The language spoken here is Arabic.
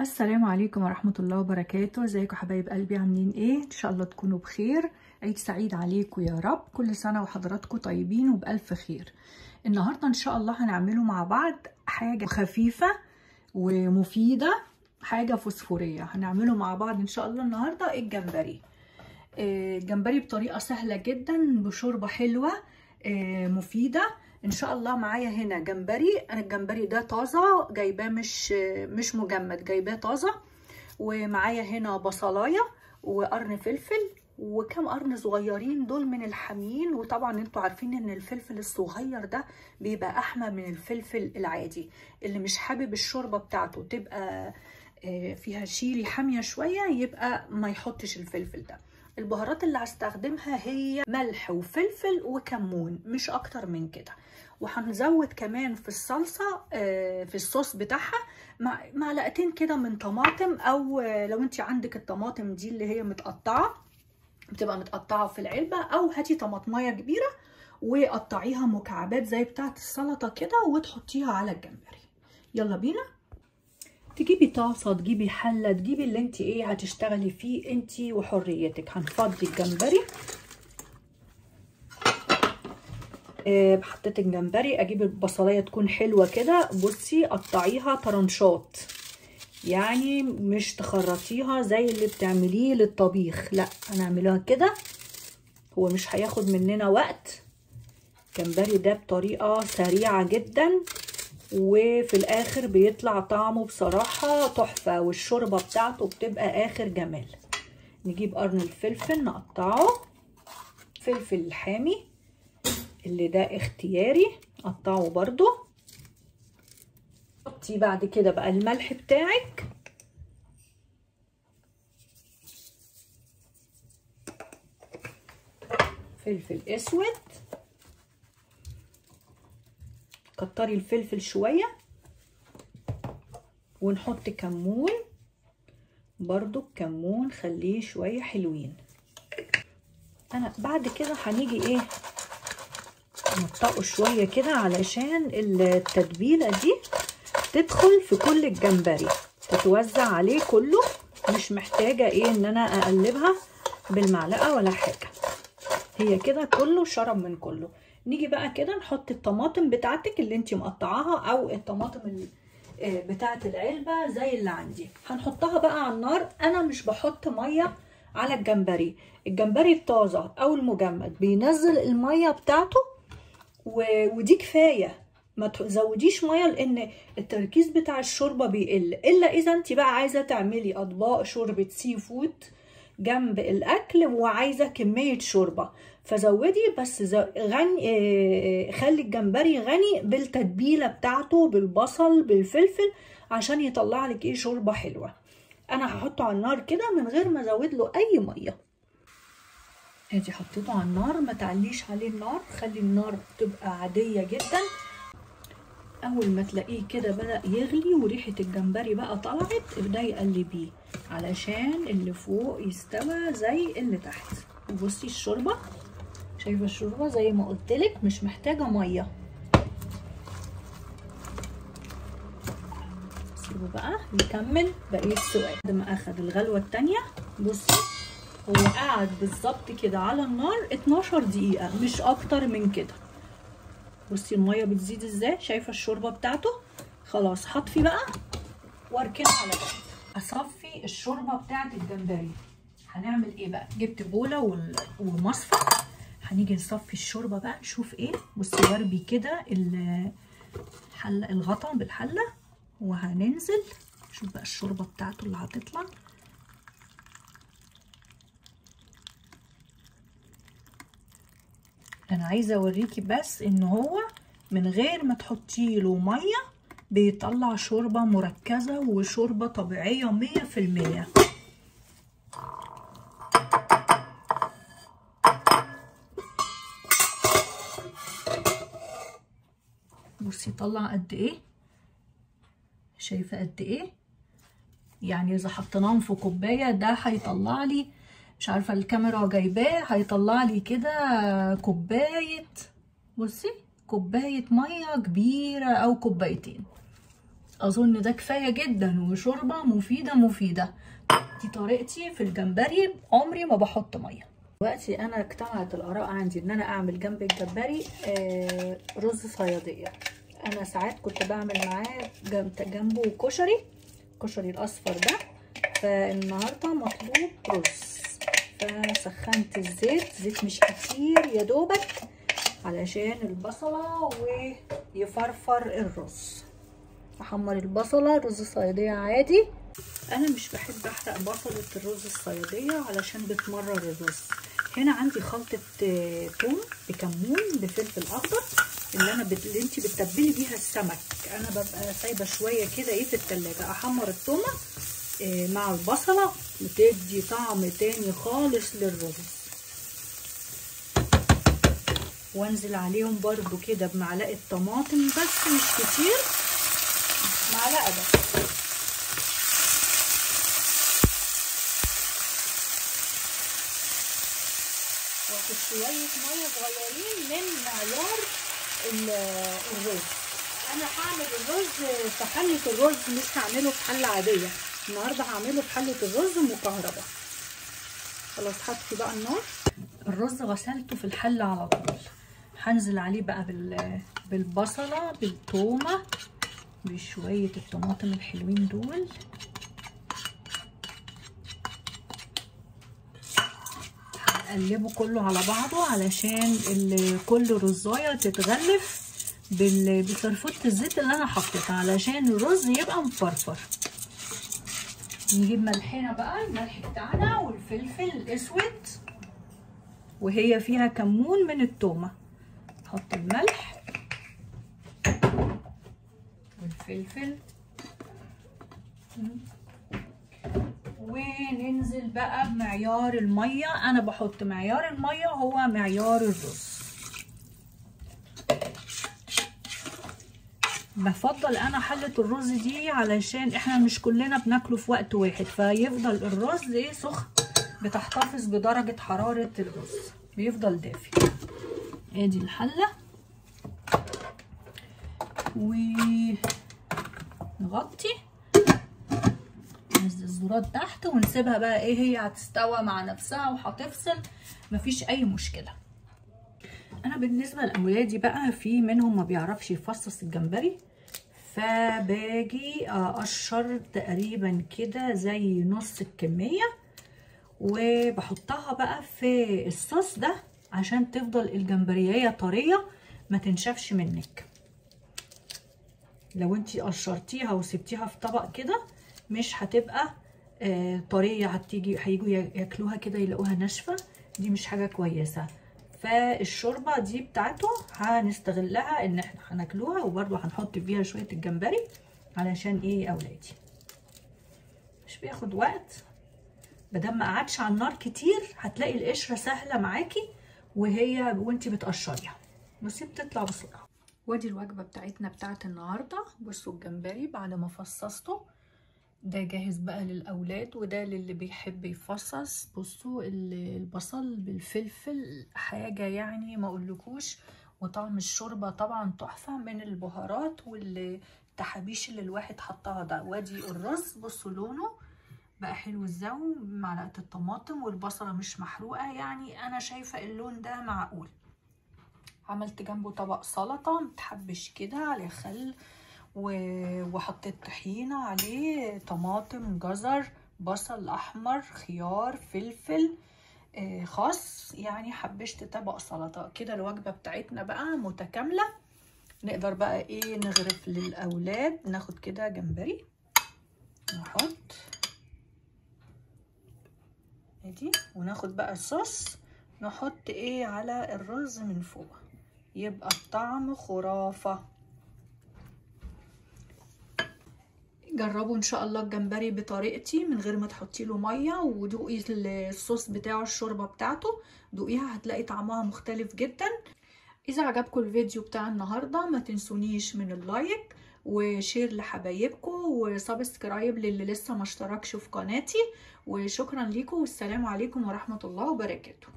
السلام عليكم ورحمة الله وبركاته. ازيكم حبايب قلبي، عاملين ايه؟ ان شاء الله تكونوا بخير. عيد سعيد عليكم يا رب، كل سنة وحضراتكم طيبين وبألف خير. النهاردة ان شاء الله هنعمله مع بعض حاجة خفيفة ومفيدة، حاجة فوسفورية. هنعمله مع بعض ان شاء الله النهاردة الجمبري. الجمبري بطريقة سهلة جدا، بشوربة حلوة مفيدة ان شاء الله. معايا هنا جمبري، انا الجمبري ده طازه جايباه، مش مجمد، جايباه طازه. ومعايا هنا بصلايه وقرن فلفل وكم قرن صغيرين دول من الحاميين. وطبعا انتوا عارفين ان الفلفل الصغير ده بيبقى احمى من الفلفل العادي. اللي مش حابب الشوربه بتاعته تبقى فيها شيري حاميه شويه يبقى ما يحطش الفلفل ده. البهارات اللي هستخدمها هي ملح وفلفل وكمون، مش اكتر من كده. وهنزود كمان في الصلصه، في الصوص بتاعها، معلقتين كده من طماطم، او لو انت عندك الطماطم دي اللي هي متقطعه، بتبقى متقطعه في العلبه، او هاتي طماطميه كبيره وقطعيها مكعبات زي بتاعه السلطه كده وتحطيها على الجمبري. يلا بينا. تجيبي طاسه، تجيبي حله، تجيبي اللي انت ايه هتشتغلي فيه انت وحريتك. هنفضي الجمبري. حطيت الجمبري، اجيب البصلايه تكون حلوه كده، بصي قطعيها طرنشات، يعني مش تخرطيها زي اللي بتعمليه للطبيخ، لا هنعملها كده. هو مش هياخد مننا وقت الجمبري ده، بطريقه سريعه جدا، وفي الاخر بيطلع طعمه بصراحه تحفه، والشوربه بتاعته بتبقى اخر جمال. نجيب قرن الفلفل نقطعه، فلفل حامي اللي ده اختياري قطعه برضو. حطي بعد كده بقى الملح بتاعك، فلفل اسود، كتري الفلفل شويه، ونحط كمون برضو. الكمون خليه شويه حلوين. انا بعد كده هنيجي ايه نطقه شويه كده علشان التتبيله دي تدخل في كل الجمبري، تتوزع عليه كله، مش محتاجه ايه ان انا اقلبها بالمعلقه ولا حاجه، هي كده كله شرب من كله. نيجي بقى كده نحط الطماطم بتاعتك اللي انت مقطعاها، او الطماطم بتاعت العلبه زي اللي عندي. هنحطها بقى على النار. انا مش بحط ميه على الجمبري، الجمبري الطازه او المجمد بينزل الميه بتاعته، ودي كفايه، ما تزوديش ميه لان التركيز بتاع الشوربه بيقل. الا اذا انت بقى عايزه تعملي اطباق شوربه سي فود جنب الاكل وعايزه كميه شوربه، فزودي بس خلي الجمبري غني بالتتبيله بتاعته، بالبصل بالفلفل، عشان يطلع لك ايه شوربه حلوه. انا هحطه على النار كده من غير ما ازود له اي ميه. ادي حطيته على النار، ما تعليش عليه النار، خلي النار تبقى عاديه جدا. اول ما تلاقيه كده بدا يغلي وريحه الجمبري بقى طلعت، ابداي قلبيه علشان اللي فوق يستوى زي اللي تحت. بصي الشوربه، شايفه الشوربه زي ما قلتلك مش محتاجه ميه. سيبه بقى نكمل بقيه السواد. بعد ما اخد الغلوه التانيه، بصي هو قعد بالظبط كده على النار 12 دقيقه مش اكتر من كده. بصي الميه بتزيد ازاي، شايفه الشوربه بتاعته. خلاص هطفي بقى واركنه على جنب. اصفي الشوربه بتاعت الجمبري. هنعمل ايه بقى؟ جبت بوله ومصفى، هنيجي نصفي الشوربه بقى نشوف ايه. بصي وربي كده الغطا بالحله، وهننزل نشوف بقى الشوربه بتاعته اللي هتطلع. انا عايزه اوريكي بس ان هو من غير ما تحطي له ميه بيطلع شوربه مركزه وشوربه طبيعيه 100%. بصي طلع قد ايه، شايفه قد ايه؟ يعني اذا حطيناهم في كوبايه ده هيطلع لي، مش عارفه الكاميرا جايباه، هيطلع لي كده كوبايه. بصي كوبايه ميه كبيره او كوبايتين. اظن ده كفايه جدا، وشوربه مفيده مفيده. دي طريقتي في الجمبري، عمري ما بحط ميه. دلوقتي انا اجتمعت الاراء عندي ان انا اعمل جنب الجمبري رز صياديه. انا ساعات كنت بعمل معاه جنبه كشري، الكشري الاصفر ده. فالنهارده مطلوب رز، فسخنت الزيت، زيت مش كتير يا دوبك علشان البصله ويفرفر الرز. احمر البصله، رز صياديه عادي. انا مش بحب احرق بصله الرز الصياديه علشان بتمرر الرز. هنا عندي خلطه ثوم بكمون بفلفل اخضر اللي انتي بتتبلي بيها السمك. انا ببقى سايبه شويه كده في التلاجة. احمر الثومه مع البصله بتدي طعم تاني خالص للرز. وانزل عليهم برضو كده بمعلقه طماطم بس، مش كتير، معلقه بس. واخد شويه ميه صغيرين من معيار الرز. انا هعمل الرز في حله الرز، مش هعمله في حله عاديه. النهارده هعمله في حله الرز مكهربه. خلاص حطيت بقى النار. الرز غسلته في الحله على طول. هنزل عليه بقى بالبصله بالثومه بشويه الطماطم الحلوين دول. هنقلبه كله على بعضه علشان كل رزايه تتغلف بفرفوره الزيت اللي انا حطيتها علشان الرز يبقى مفرفر. نجيب ملحنا بقى، الملح بتاعنا والفلفل الاسود، وهي فيها كمون من التومة. نحط الملح والفلفل وننزل بقى بمعيار المية. انا بحط معيار المية هو معيار الرز. بفضل انا حلة الرز دي علشان احنا مش كلنا بناكله في وقت واحد، فيفضل الرز سخن، بتحتفظ بدرجة حرارة الرز، بيفضل دافي. ادي الحلة ونغطي الذرات تحت ونسيبها بقى هي هتستوى مع نفسها وهتفصل، مفيش اي مشكلة. انا بالنسبة لاولادي بقى، في منهم ما بيعرفش يفصص الجمبري، فباجي اقشر تقريبا كده زي نص الكمية وبحطها بقى في الصوص ده عشان تفضل الجمبرية طرية ما تنشفش منك. لو انتي قشرتيها وسبتيها في طبق كده مش هتبقى طرية، هيجوا ياكلوها كده يلاقوها ناشفة، دي مش حاجة كويسة. فالشوربة دي بتاعته هنستغلها ان احنا هناكلوها، وبرضو هنحط فيها شوية الجمبري علشان ايه يا اولادي، مش بياخد وقت. مادام ما قعدش على النار كتير هتلاقي القشره سهله معاكي وانتي بتقشريها، بس بتطلع بسرعه. وادي الوجبه بتاعتنا بتاعت النهارده. بصوا الجمبري بعد ما فصصته ده جاهز بقى للاولاد، وده للي بيحب يفصص. بصوا البصل بالفلفل حاجه يعني ما اقولكوش، وطعم الشوربه طبعا تحفه من البهارات والتحابيش اللي الواحد حطها ده. وادي الرز، بصوا لونه بقى حلو الزو، معلقه الطماطم والبصله مش محروقه، يعني انا شايفه اللون ده معقول. عملت جنبه طبق سلطه متحبش كده عليه خل، وحطيت طحينه عليه، طماطم، جزر، بصل احمر، خيار، فلفل خاص، يعني حبشت طبق سلطه كده. الوجبه بتاعتنا بقى متكامله، نقدر بقى نغرف للاولاد. ناخد كده جمبري نحط دي، وناخد بقى الصوص نحط على الرز من فوق، يبقى الطعم خرافة. جربوا ان شاء الله الجمبري بطريقتي من غير ما تحطي له ميه، ودوقي الصوص بتاعه، الشوربة بتاعته دوقيها، هتلاقي طعمها مختلف جدا. اذا عجبكم الفيديو بتاع النهاردة ما تنسونيش من اللايك وشير لحبايبكم وسبسكرايب للي لسه ما اشتركش في قناتي. وشكرا ليكم، والسلام عليكم ورحمة الله وبركاته.